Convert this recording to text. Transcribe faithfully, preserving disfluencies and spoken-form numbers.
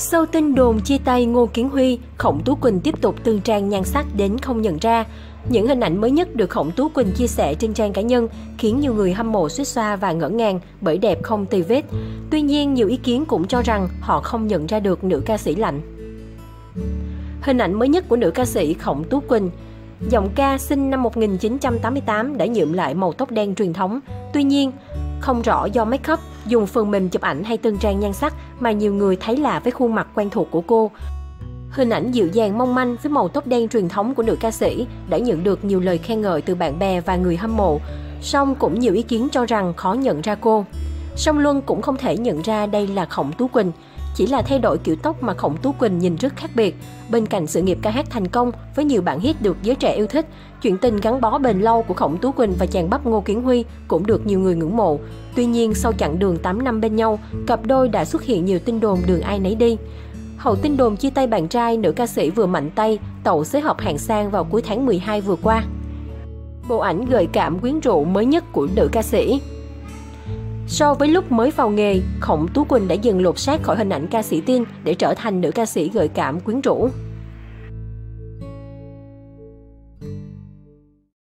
Sau tin đồn chia tay Ngô Kiến Huy, Khổng Tú Quỳnh tiếp tục tương trang nhan sắc đến không nhận ra. Những hình ảnh mới nhất được Khổng Tú Quỳnh chia sẻ trên trang cá nhân khiến nhiều người hâm mộ suýt xoa và ngỡ ngàng bởi đẹp không tì vết. Tuy nhiên, nhiều ý kiến cũng cho rằng họ không nhận ra được nữ ca sĩ lạnh. Hình ảnh mới nhất của nữ ca sĩ Khổng Tú Quỳnh. Giọng ca sinh năm một nghìn chín trăm tám mươi tám đã nhuộm lại màu tóc đen truyền thống. Tuy nhiên, không rõ do make up, dùng phần mềm chụp ảnh hay tương trang nhan sắc mà nhiều người thấy lạ với khuôn mặt quen thuộc của cô. Hình ảnh dịu dàng mong manh với màu tóc đen truyền thống của nữ ca sĩ đã nhận được nhiều lời khen ngợi từ bạn bè và người hâm mộ. Song cũng nhiều ý kiến cho rằng khó nhận ra cô. Song Luân cũng không thể nhận ra đây là Khổng Tú Quỳnh. Chỉ là thay đổi kiểu tóc mà Khổng Tú Quỳnh nhìn rất khác biệt. Bên cạnh sự nghiệp ca hát thành công với nhiều bản hit được giới trẻ yêu thích, chuyện tình gắn bó bền lâu của Khổng Tú Quỳnh và chàng bắp Ngô Kiến Huy cũng được nhiều người ngưỡng mộ. Tuy nhiên, sau chặng đường tám năm bên nhau, cặp đôi đã xuất hiện nhiều tin đồn đường ai nấy đi. Hậu tin đồn chia tay bạn trai, nữ ca sĩ vừa mạnh tay tậu xế họp hạng sang vào cuối tháng mười hai vừa qua. Bộ ảnh gợi cảm quyến rũ mới nhất của nữ ca sĩ. So với lúc mới vào nghề, Khổng Tú Quỳnh đã dần lột xác khỏi hình ảnh ca sĩ teen để trở thành nữ ca sĩ gợi cảm quyến rũ.